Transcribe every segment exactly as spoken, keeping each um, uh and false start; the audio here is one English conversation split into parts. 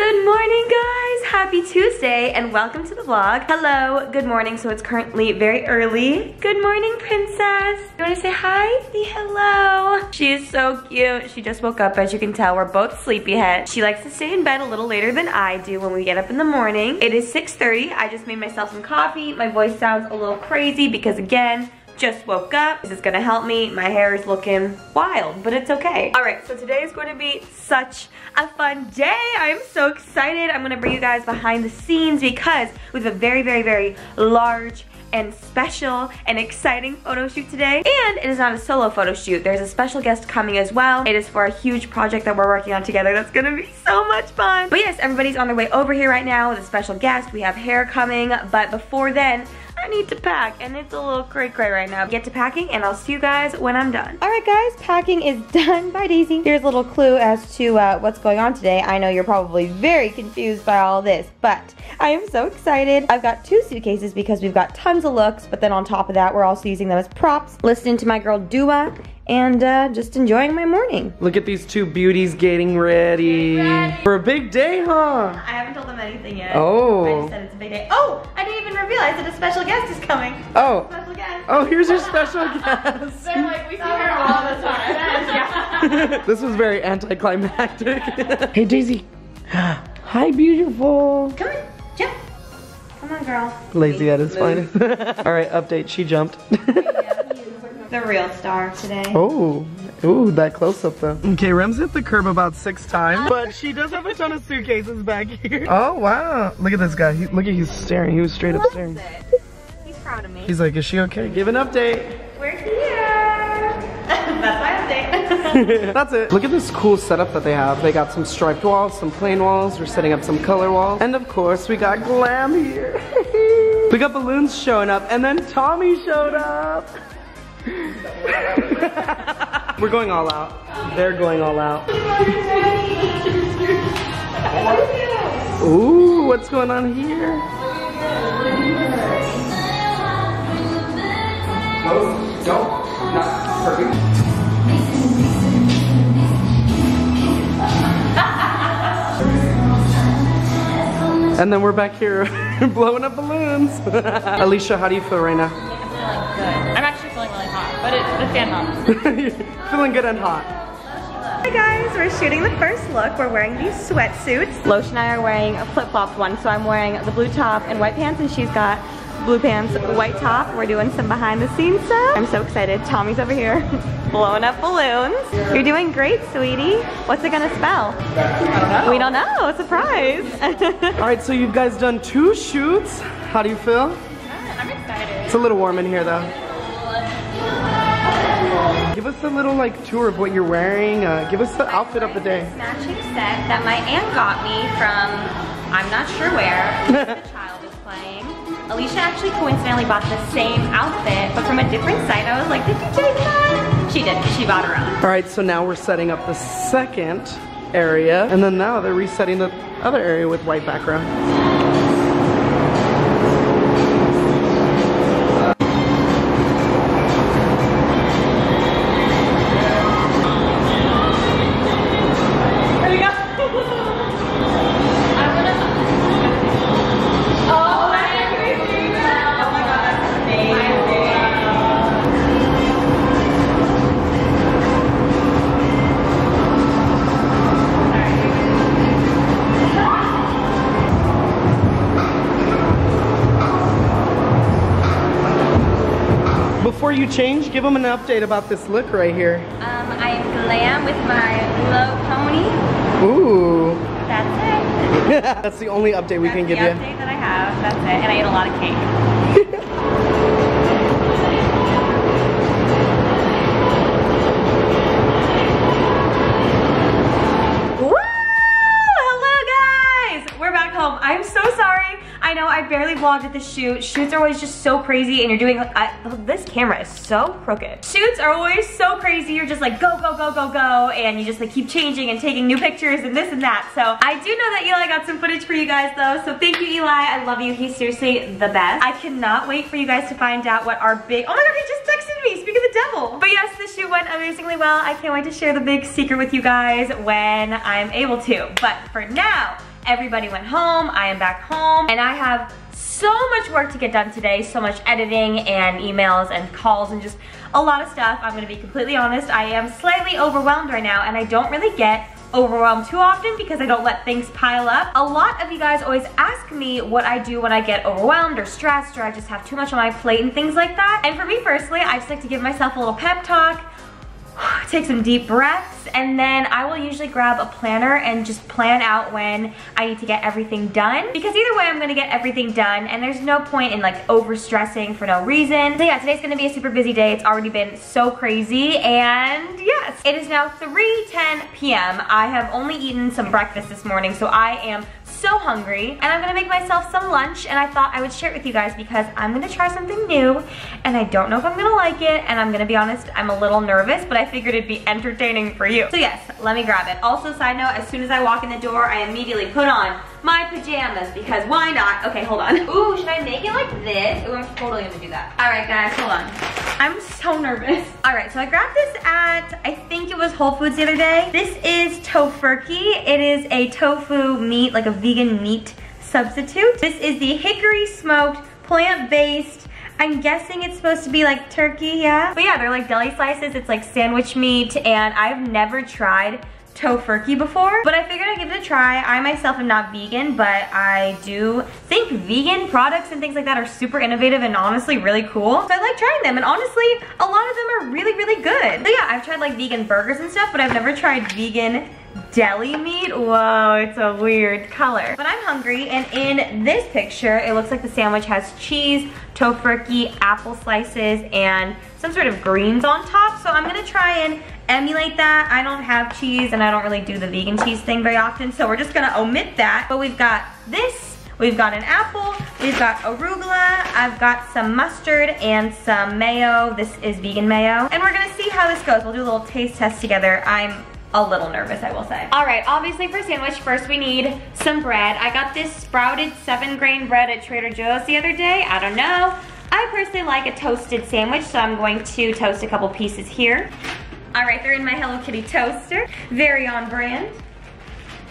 Good morning, guys! Happy Tuesday and welcome to the vlog. Hello, good morning. So it's currently very early. Good morning, princess. You wanna say hi? Say hello. She is so cute. She just woke up. As you can tell, we're both sleepyhead. She likes to stay in bed a little later than I do when we get up in the morning. It is six thirty. I just made myself some coffee. My voice sounds a little crazy because, again, just woke up. This is gonna help me. My hair is looking wild, but it's okay. All right, so today is going to be such a fun day. I'm so excited. I'm gonna bring you guys behind the scenes because we have a very, very, very large and special and exciting photo shoot today. And it is not a solo photo shoot. There's a special guest coming as well. It is for a huge project that we're working on together. That's gonna be so much fun. But yes, everybody's on their way over here right now with a special guest. We have hair coming, but before then, I need to pack, and it's a little cray cray right now. Get to packing and I'll see you guys when I'm done. All right, guys, packing is done. Bye, Daisy. Here's a little clue as to uh, what's going on today. I know you're probably very confused by all this, but I am so excited. I've got two suitcases because we've got tons of looks, but then on top of that, we're also using them as props. Listening to my girl Dua and uh, just enjoying my morning. Look at these two beauties getting ready. Getting ready. For a big day, huh? I haven't told them anything yet. Oh. I just said it's a big day. Oh, I didn't even realize that a special guest is coming. Oh. Special guest. Oh, here's your special guest. They're like, we see her all the time. This was very anticlimactic. Hey, Daisy. Hi, beautiful. Come on, jump. Come on, girl. Lazy at his finest. All right, update, she jumped. The real star today. Oh, ooh, that close up though. Okay, Rem's hit the curb about six times, but she does have a ton of suitcases back here. Oh wow, look at this guy. He, look at he's staring. He was straight up staring. It. He's proud of me. He's like, is she okay? Give an update. We're here. That's my update. That's it. Look at this cool setup that they have. They got some striped walls, some plain walls. We're setting up some color walls, and of course we got glam here. We got balloons showing up, and then Tommy showed up. We're going all out. They're going all out. Ooh, what's going on here? No, don't. Not perfect. And then we're back here blowing up balloons. Alicia, how do you feel right now? I'm feeling good. I'm actually feeling really hot, but it's the fan hot. Feeling good and hot. Hi guys, we're shooting the first look. We're wearing these sweatsuits. Loesch and I are wearing a flip-flop one, so I'm wearing the blue top and white pants, and she's got blue pants, white top. We're doing some behind-the-scenes stuff. I'm so excited. Tommy's over here blowing up balloons. You're doing great, sweetie. What's it gonna spell? I don't know. We don't know. Surprise. All right, so you've guys done two shoots. How do you feel? I'm excited. It's a little warm in here though. Give us a little like tour of what you're wearing. Uh, give us the outfit of the day. Matching set that my aunt got me from I'm not sure where. The child is playing. Alicia actually coincidentally bought the same outfit, but from a different site. I was like, did you take that? She did. She bought her own. All right, so now we're setting up the second area, and then now they're resetting the other area with white background. Before you change, give them an update about this look right here. Um, I am glam with my low pony. Ooh. That's it. That's the only update we That's can give you. That's the update that I have. That's it. And I ate a lot of cake. I barely vlogged at the shoot. Shoots are always just so crazy and you're doing, I, this camera is so crooked. Shoots are always so crazy. You're just like, go, go, go, go, go. And you just like keep changing and taking new pictures and this and that. So I do know that Eli got some footage for you guys though. So thank you, Eli. I love you. He's seriously the best. I cannot wait for you guys to find out what our big, oh my God, he just texted me. Speak of the devil. But yes, the shoot went amazingly well. I can't wait to share the big secret with you guys when I'm able to. But for now, Everybody went home. I am back home, and I have so much work to get done today, so much editing and emails and calls and just a lot of stuff. I'm gonna be completely honest, I am slightly overwhelmed right now, and I don't really get overwhelmed too often because I don't let things pile up. A lot of you guys always ask me what I do when I get overwhelmed or stressed or I just have too much on my plate and things like that. And for me personally, I just like to give myself a little pep talk, take some deep breaths, and then I will usually grab a planner and just plan out when I need to get everything done, because either way I'm gonna get everything done and there's no point in like over stressing for no reason. So yeah, today's gonna be a super busy day. It's already been so crazy, and yes, it is now three ten p m I have only eaten some breakfast this morning, so I am so hungry, and I'm gonna make myself some lunch, and I thought I would share it with you guys because I'm gonna try something new and I don't know if I'm gonna like it, and I'm gonna be honest, I'm a little nervous, but I figured it'd be entertaining for you. So yes, let me grab it. Also, side note, as soon as I walk in the door, I immediately put on my pajamas because why not? Okay, hold on. Ooh, should I make it like this? Ooh, I'm totally gonna do that. All right, guys, hold on. I'm so nervous. All right, so I grabbed this at, I think it was Whole Foods the other day. This is Tofurky. It is a tofu meat, like a vegan meat substitute. This is the hickory smoked, plant-based, I'm guessing it's supposed to be like turkey, yeah? But yeah, they're like deli slices. It's like sandwich meat, and I've never tried Tofurky before, but I figured I'd give it a try. I myself am not vegan, but I do think vegan products and things like that are super innovative and honestly really cool. So I like trying them, and honestly, a lot of them are really, really good. So yeah, I've tried like vegan burgers and stuff, but I've never tried vegan deli meat. Whoa, it's a weird color. But I'm hungry, and in this picture, it looks like the sandwich has cheese, Tofurky, apple slices, and some sort of greens on top. So I'm gonna try and emulate that. I don't have cheese, and I don't really do the vegan cheese thing very often, so we're just gonna omit that. But we've got this, we've got an apple, we've got arugula, I've got some mustard and some mayo. This is vegan mayo. And we're gonna see how this goes. We'll do a little taste test together. I'm a little nervous, I will say. All right, obviously for sandwich, first we need some bread. I got this sprouted seven grain bread at Trader Joe's the other day. I don't know. I personally like a toasted sandwich, so I'm going to toast a couple pieces here. All right, they're in my Hello Kitty toaster. Very on brand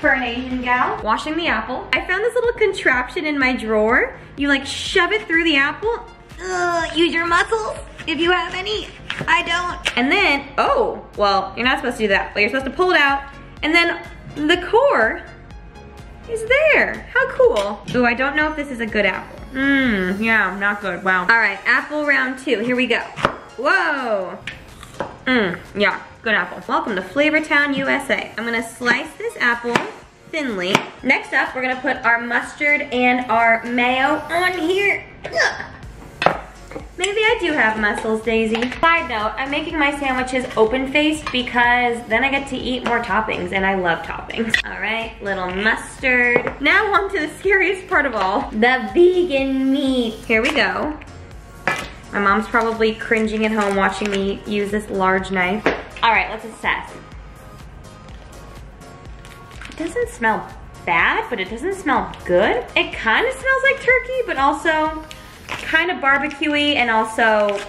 for an Asian gal. Washing the apple. I found this little contraption in my drawer. You like shove it through the apple. Ugh, use your muscles if you have any. I don't. And then, oh, well, you're not supposed to do that. Well, you're supposed to pull it out, and then the core is there. How cool. Ooh, I don't know if this is a good apple. Mmm, yeah, not good, wow. All right, apple round two, here we go. Whoa. Mmm, yeah, good apple. Welcome to Flavortown, U S A. I'm gonna slice this apple thinly. Next up, we're gonna put our mustard and our mayo on here. Ugh. Maybe I do have muscles, Daisy. Side note, I'm making my sandwiches open-faced because then I get to eat more toppings, and I love toppings. All right, little mustard. Now on to the scariest part of all, the vegan meat. Here we go. My mom's probably cringing at home watching me use this large knife. All right, let's assess. It doesn't smell bad, but it doesn't smell good. It kind of smells like turkey, but also kind of barbecuey, and also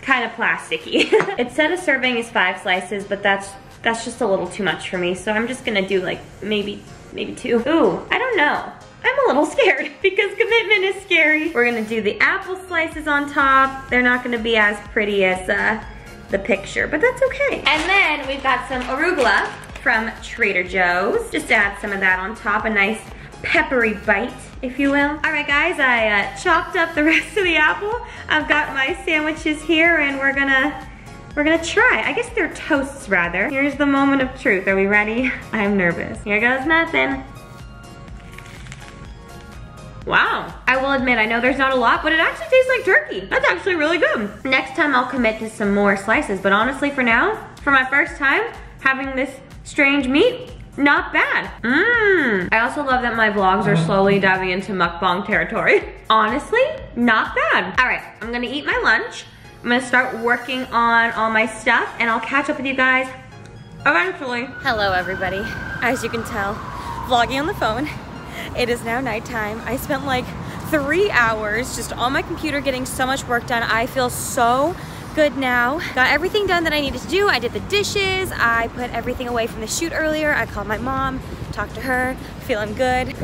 kind of plasticky. It said a serving is five slices, but that's that's just a little too much for me, so I'm just gonna do like maybe maybe two. Ooh, I don't know. I'm a little scared because commitment is scary. We're gonna do the apple slices on top. They're not gonna be as pretty as uh, the picture, but that's okay. And then we've got some arugula from Trader Joe's. Just add some of that on top, a nice peppery bite, if you will. All right, guys, I uh, chopped up the rest of the apple. I've got my sandwiches here, and we're gonna, we're gonna try. I guess they're toasts, rather. Here's the moment of truth. Are we ready? I'm nervous. Here goes nothing. Wow. I will admit, I know there's not a lot, but it actually tastes like turkey. That's actually really good. Next time, I'll commit to some more slices, but honestly, for now, for my first time having this strange meat, not bad. Mmm. I also love that my vlogs are slowly diving into mukbang territory. Honestly, not bad. All right, I'm gonna eat my lunch. I'm gonna start working on all my stuff, and I'll catch up with you guys eventually. Hello, everybody. As you can tell, vlogging on the phone. It is now nighttime. I spent like three hours just on my computer getting so much work done. I feel so good now. Got everything done that I needed to do. I did the dishes. I put everything away from the shoot earlier. I called my mom, talked to her, feeling good.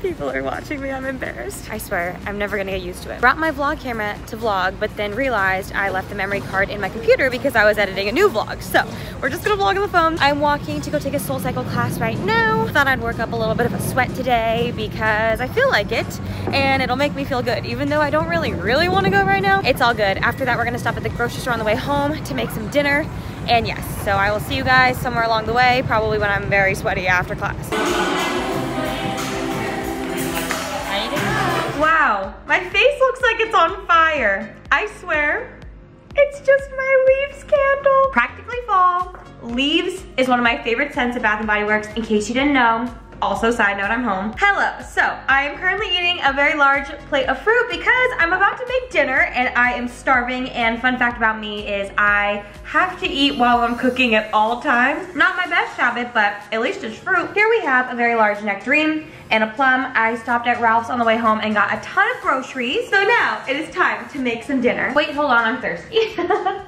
People are watching me, I'm embarrassed. I swear, I'm never gonna get used to it. Brought my vlog camera to vlog, but then realized I left the memory card in my computer because I was editing a new vlog. So we're just gonna vlog on the phone. I'm walking to go take a SoulCycle class right now. Thought I'd work up a little bit of a sweat today because I feel like it and it'll make me feel good. Even though I don't really, really wanna go right now, it's all good. After that, we're gonna stop at the grocery store on the way home to make some dinner. And yes, so I will see you guys somewhere along the way, probably when I'm very sweaty after class. Wow, my face looks like it's on fire. I swear, it's just my leaves candle. Practically fall. Leaves is one of my favorite scents of Bath and Body Works, in case you didn't know. Also, side note, I'm home. Hello, so I am currently eating a very large plate of fruit because I'm about to make dinner and I am starving, and fun fact about me is I have to eat while I'm cooking at all times. Not my best habit, but at least it's fruit. Here we have a very large nectarine and a plum. I stopped at Ralph's on the way home and got a ton of groceries. So now it is time to make some dinner. Wait, hold on, I'm thirsty.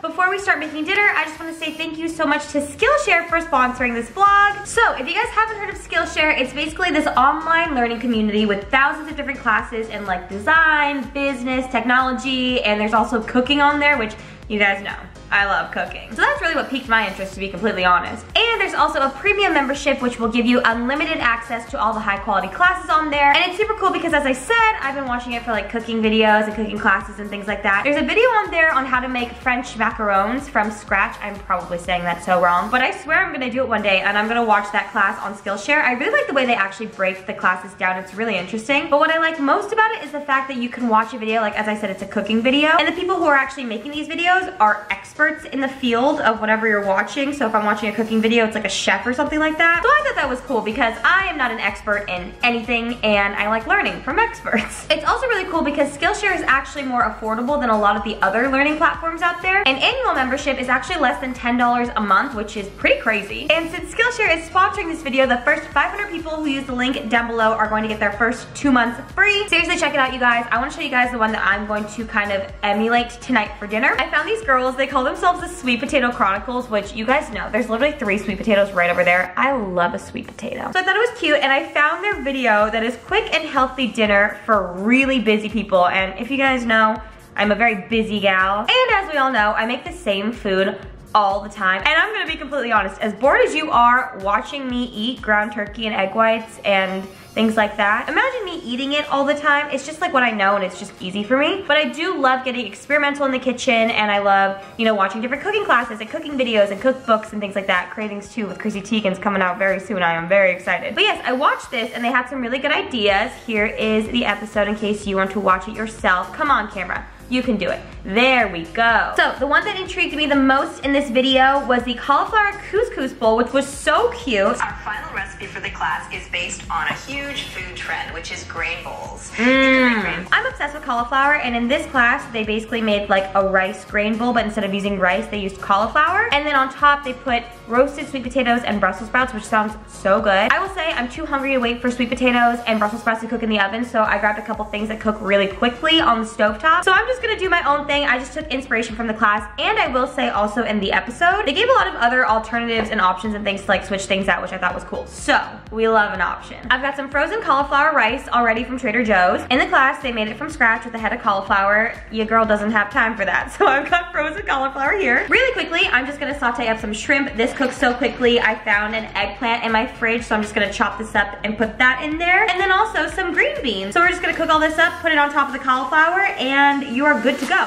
Before we start making dinner, I just wanna say thank you so much to Skillshare for sponsoring this vlog. So if you guys haven't heard of Skillshare, it's basically this online learning community with thousands of different classes in like design, business, technology, and there's also cooking on there, which you guys know. I love cooking. So that's really what piqued my interest, to be completely honest. And there's also a premium membership which will give you unlimited access to all the high quality classes on there. And it's super cool because, as I said, I've been watching it for like cooking videos and cooking classes and things like that. There's a video on there on how to make French macarons from scratch. I'm probably saying that so wrong, but I swear I'm gonna do it one day and I'm gonna watch that class on Skillshare. I really like the way they actually break the classes down. It's really interesting. But what I like most about it is the fact that you can watch a video, like as I said, it's a cooking video, and the people who are actually making these videos are experts in the field of whatever you're watching. So if I'm watching a cooking video, it's like a chef or something like that. So I thought that was cool because I am not an expert in anything and I like learning from experts. It's also really cool because Skillshare is actually more affordable than a lot of the other learning platforms out there. An annual membership is actually less than ten dollars a month, which is pretty crazy. And since Skillshare is sponsoring this video, the first five hundred people who use the link down below are going to get their first two months free. Seriously, check it out, you guys. I want to show you guys the one that I'm going to kind of emulate tonight for dinner. I found these girls, they call them themselves the Sweet Potato Chronicles, which you guys know, there's literally three sweet potatoes right over there. I love a sweet potato. So I thought it was cute and I found their video that is quick and healthy dinner for really busy people. And if you guys know, I'm a very busy gal. And as we all know, I make the same food all the time. And I'm gonna be completely honest, as bored as you are watching me eat ground turkey and egg whites and things like that, imagine me eating it all the time. It's just like what I know and it's just easy for me. But I do love getting experimental in the kitchen, and I love, you know, watching different cooking classes and cooking videos and cookbooks and things like that. Cravings Too with Chrissy Teigen's coming out very soon. I am very excited. But yes, I watched this and they had some really good ideas. Here is the episode in case you want to watch it yourself. Come on, camera. You can do it. There we go. So the one that intrigued me the most in this video was the cauliflower couscous bowl, which was so cute. Our final recipe for the class is based on a huge food trend, which is grain bowls. Mm. Grain. I'm obsessed with cauliflower, and in this class, they basically made like a rice grain bowl, but instead of using rice, they used cauliflower. And then on top, they put roasted sweet potatoes and Brussels sprouts, which sounds so good. I will say I'm too hungry to wait for sweet potatoes and Brussels sprouts to cook in the oven, so I grabbed a couple things that cook really quickly on the stovetop. So I'm just Just gonna do my own thing. I just took inspiration from the class, and I will say also in the episode, they gave a lot of other alternatives and options and things to like switch things out, which I thought was cool. So we love an option. I've got some frozen cauliflower rice already from Trader Joe's. In the class, they made it from scratch with a head of cauliflower. Your girl doesn't have time for that, so I've got frozen cauliflower here. Really quickly, I'm just gonna saute up some shrimp. This cooks so quickly. I found an eggplant in my fridge, so I'm just gonna chop this up and put that in there. And then also some green beans. So we're just gonna cook all this up, put it on top of the cauliflower, and you are good to go.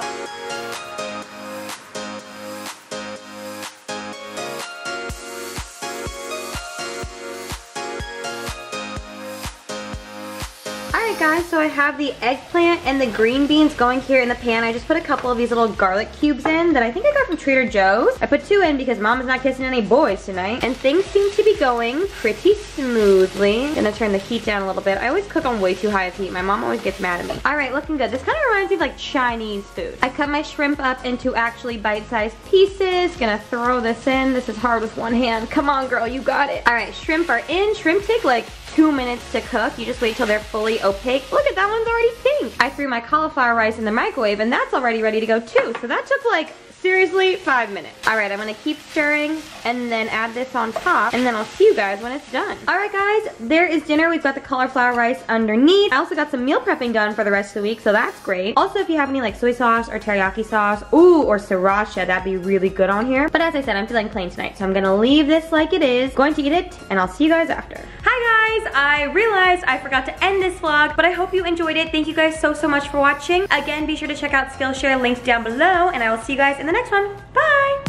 Alright guys, so I have the eggplant and the green beans going here in the pan. I just put a couple of these little garlic cubes in that I think I got from Trader Joe's. I put two in because mom is not kissing any boys tonight. And things seem to be going pretty smoothly. I'm gonna turn the heat down a little bit. I always cook on way too high of heat. My mom always gets mad at me. Alright, looking good. This kind of reminds me of like Chinese food. I cut my shrimp up into actually bite-sized pieces. Gonna throw this in. This is hard with one hand. Come on girl, you got it. Alright, shrimp are in. Shrimp take like two minutes to cook. You just wait till they're fully opaque. Look at that one's already pink. I threw my cauliflower rice in the microwave and that's already ready to go too. So that took like, seriously, five minutes. All right, I'm gonna keep stirring and then add this on top and then I'll see you guys when it's done. All right guys, there is dinner. We've got the cauliflower rice underneath. I also got some meal prepping done for the rest of the week, so that's great. Also, if you have any like soy sauce or teriyaki sauce, ooh, or sriracha, that'd be really good on here. But as I said, I'm feeling plain tonight, so I'm gonna leave this like it is, going to eat it, and I'll see you guys after. Hi guys, I realized I forgot to end this vlog, but I hope you enjoyed it. Thank you guys so, so much for watching. Again, be sure to check out Skillshare, linked down below, and I will see you guys in the next one. Bye!